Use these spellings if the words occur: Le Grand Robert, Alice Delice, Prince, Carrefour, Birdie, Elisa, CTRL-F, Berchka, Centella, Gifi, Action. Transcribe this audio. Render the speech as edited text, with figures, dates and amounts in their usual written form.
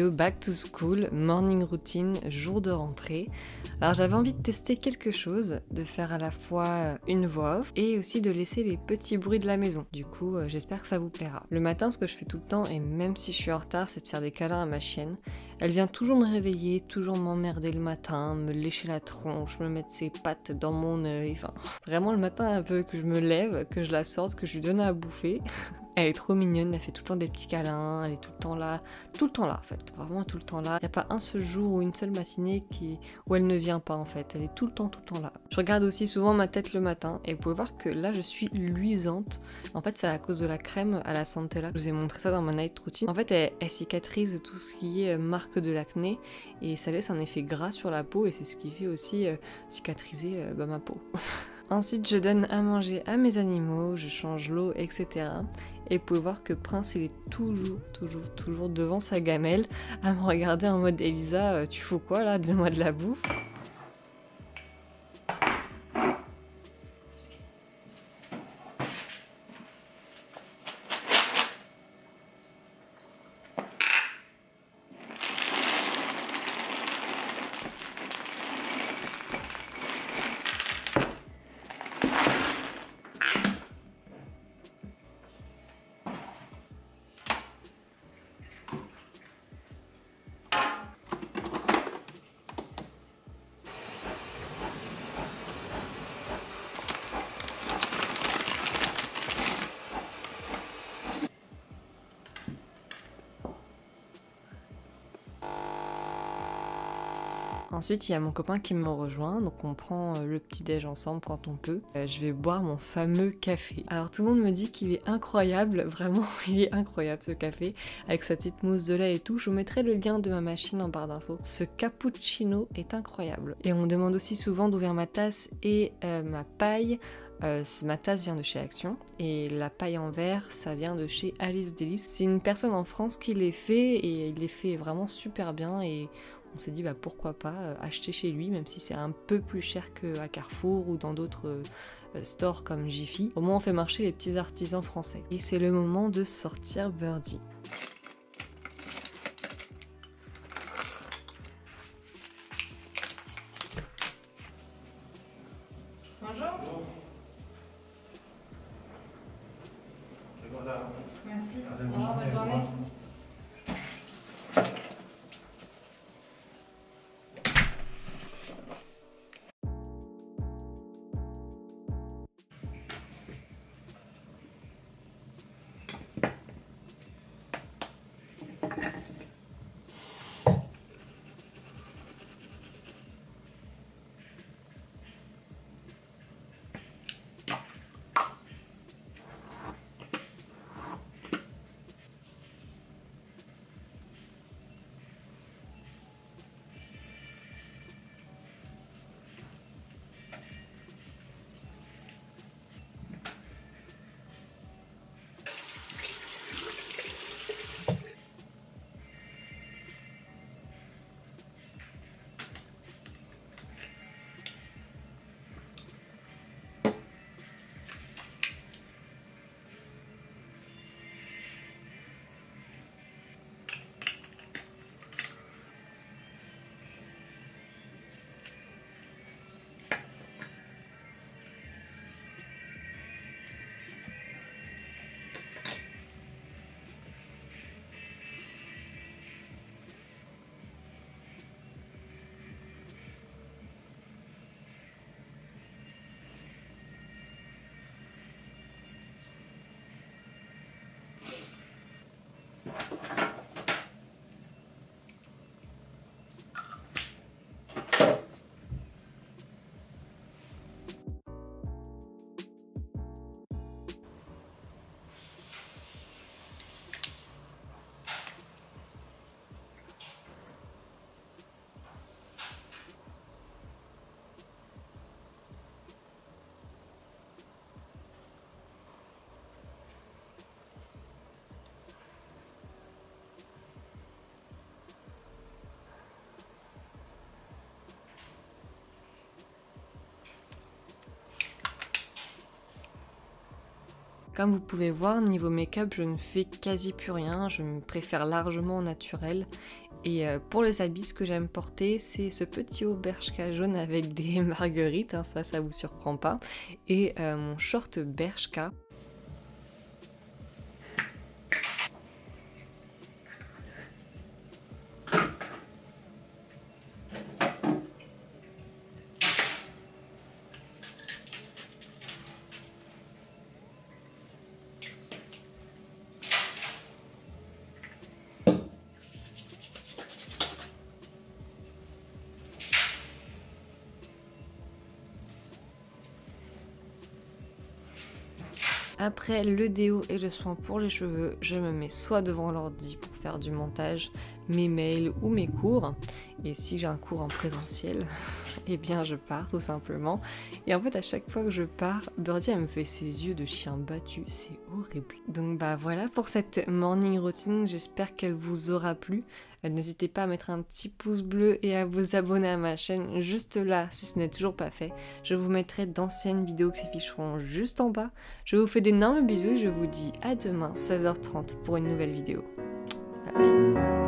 vidéo back to school, morning routine, jour de rentrée. Alors j'avais envie de tester quelque chose, de faire à la fois une voix off et aussi de laisser les petits bruits de la maison. Du coup, j'espère que ça vous plaira. Le matin, ce que je fais tout le temps, et même si je suis en retard, c'est de faire des câlins à ma chienne. Elle vient toujours me réveiller, toujours m'emmerder le matin, me lécher la tronche, me mettre ses pattes dans mon œil. Enfin, vraiment le matin un peu que je me lève, que je la sorte, que je lui donne à bouffer. Elle est trop mignonne, elle fait tout le temps des petits câlins, elle est tout le temps là en fait, vraiment tout le temps là. Il n'y a pas un seul jour ou une seule matinée où elle ne vient pas en fait, elle est tout le temps là. Je regarde aussi souvent ma tête le matin et vous pouvez voir que là je suis luisante. En fait c'est à cause de la crème à la Centella, je vous ai montré ça dans ma night routine. En fait elle cicatrise tout ce qui est marque de l'acné et ça laisse un effet gras sur la peau et c'est ce qui fait aussi cicatriser ma peau. Ensuite, je donne à manger à mes animaux, je change l'eau, etc. Et vous pouvez voir que Prince, il est toujours devant sa gamelle à me regarder en mode « Elisa, tu fous quoi là? Donne-moi de la bouffe !» Ensuite, il y a mon copain qui me rejoint, donc on prend le petit-déj ensemble quand on peut. Je vais boire mon fameux café. Alors tout le monde me dit qu'il est incroyable, vraiment, il est incroyable ce café, avec sa petite mousse de lait et tout. Je vous mettrai le lien de ma machine en barre d'infos. Ce cappuccino est incroyable. Et on me demande aussi souvent d'ouvrir ma tasse et ma paille. Ma tasse vient de chez Action et la paille en verre ça vient de chez Alice Delice. C'est une personne en France qui les fait et il les fait vraiment super bien et on s'est dit bah pourquoi pas acheter chez lui même si c'est un peu plus cher qu'à Carrefour ou dans d'autres stores comme Gifi. Au moins on fait marcher les petits artisans français. Et c'est le moment de sortir Birdie. Merci. Alors, bonne journée. Comme vous pouvez voir, niveau make-up, je ne fais quasi plus rien, je me préfère largement au naturel. Et pour les habits, ce que j'aime porter, c'est ce petit haut Berchka jaune avec des marguerites, hein, ça vous surprend pas, et mon short Berchka. Après le déo et le soin pour les cheveux, je me mets soit devant l'ordi pour faire du montage, mes mails ou mes cours. Et si j'ai un cours en présentiel, eh bien je pars tout simplement. Et en fait à chaque fois que je pars, Birdie elle me fait ses yeux de chien battu, c'est horrible. Donc bah voilà pour cette morning routine, j'espère qu'elle vous aura plu. N'hésitez pas à mettre un petit pouce bleu et à vous abonner à ma chaîne juste là si ce n'est toujours pas fait. Je vous mettrai d'anciennes vidéos qui s'afficheront juste en bas. Je vous fais d'énormes bisous et je vous dis à demain 16h30 pour une nouvelle vidéo. Bye bye.